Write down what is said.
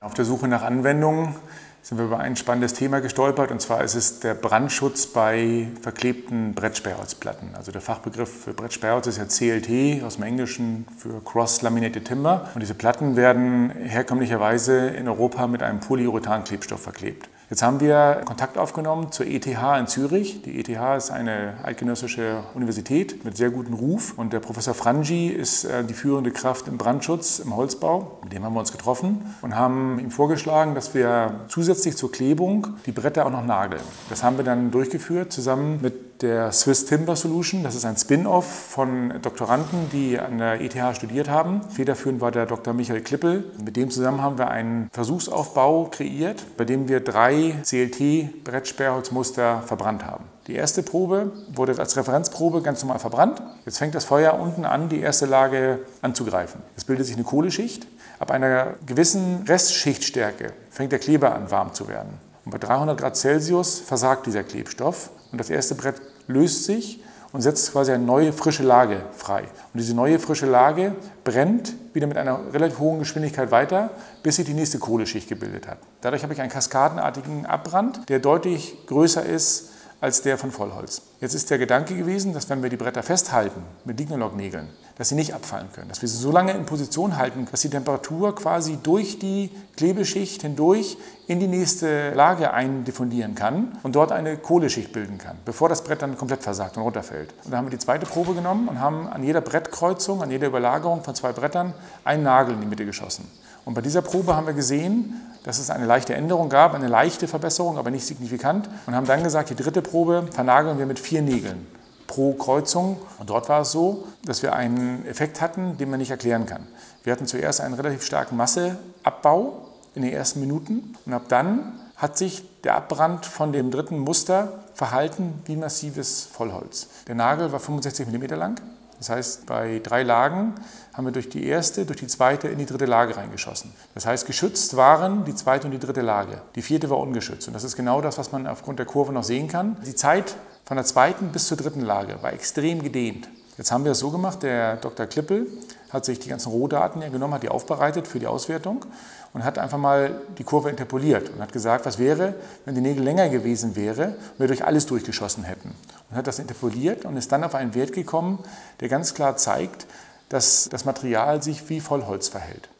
Auf der Suche nach Anwendungen sind wir über ein spannendes Thema gestolpert, und zwar ist es der Brandschutz bei verklebten Brettsperrholzplatten. Also der Fachbegriff für Brettsperrholz ist ja CLT, aus dem Englischen für Cross-Laminated Timber. Und diese Platten werden herkömmlicherweise in Europa mit einem Polyurethan-Klebstoff verklebt. Jetzt haben wir Kontakt aufgenommen zur ETH in Zürich. Die ETH ist eine eidgenössische Universität mit sehr gutem Ruf, und der Professor Frangi ist die führende Kraft im Brandschutz, im Holzbau. Mit dem haben wir uns getroffen und haben ihm vorgeschlagen, dass wir zusätzlich zur Klebung die Bretter auch noch nageln. Das haben wir dann durchgeführt zusammen mit der Swiss Timber Solution. Das ist ein Spin-off von Doktoranden, die an der ETH studiert haben. Federführend war der Dr. Michael Klippel. Mit dem zusammen haben wir einen Versuchsaufbau kreiert, bei dem wir drei CLT-Brettsperrholzmuster verbrannt haben. Die erste Probe wurde als Referenzprobe ganz normal verbrannt. Jetzt fängt das Feuer unten an, die erste Lage anzugreifen. Es bildet sich eine Kohleschicht. Ab einer gewissen Restschichtstärke fängt der Kleber an, warm zu werden. Und bei 300 Grad Celsius versagt dieser Klebstoff und das erste Brett löst sich und setzt quasi eine neue, frische Lage frei. Und diese neue, frische Lage brennt wieder mit einer relativ hohen Geschwindigkeit weiter, bis sich die nächste Kohleschicht gebildet hat. Dadurch habe ich einen kaskadenartigen Abbrand, der deutlich größer ist als der von Vollholz. Jetzt ist der Gedanke gewesen, dass wenn wir die Bretter festhalten mit LIGNOLOC-Nägeln, dass sie nicht abfallen können, dass wir sie so lange in Position halten, dass die Temperatur quasi durch die Klebeschicht hindurch in die nächste Lage eindiffundieren kann und dort eine Kohleschicht bilden kann, bevor das Brett dann komplett versagt und runterfällt. Und dann haben wir die zweite Probe genommen und haben an jeder Brettkreuzung, an jeder Überlagerung von zwei Brettern einen Nagel in die Mitte geschossen. Und bei dieser Probe haben wir gesehen, dass es eine leichte Änderung gab, eine leichte Verbesserung, aber nicht signifikant. Und haben dann gesagt, die dritte Probe vernageln wir mit 4 Nägeln pro Kreuzung. Und dort war es so, dass wir einen Effekt hatten, den man nicht erklären kann. Wir hatten zuerst einen relativ starken Masseabbau in den ersten Minuten. Und ab dann hat sich der Abbrand von dem dritten Muster verhalten wie massives Vollholz. Der Nagel war 65 mm lang. Das heißt, bei 3 Lagen haben wir durch die erste, durch die zweite in die dritte Lage reingeschossen. Das heißt, geschützt waren die zweite und die dritte Lage. Die vierte war ungeschützt. Und das ist genau das, was man aufgrund der Kurve noch sehen kann. Die Zeit von der zweiten bis zur dritten Lage war extrem gedehnt. Jetzt haben wir es so gemacht, der Dr. Klippel hat sich die ganzen Rohdaten genommen, hat die aufbereitet für die Auswertung und hat einfach mal die Kurve interpoliert und hat gesagt, was wäre, wenn die Nägel länger gewesen wäre und wir durch alles durchgeschossen hätten. Und hat das interpoliert und ist dann auf einen Wert gekommen, der ganz klar zeigt, dass das Material sich wie Vollholz verhält.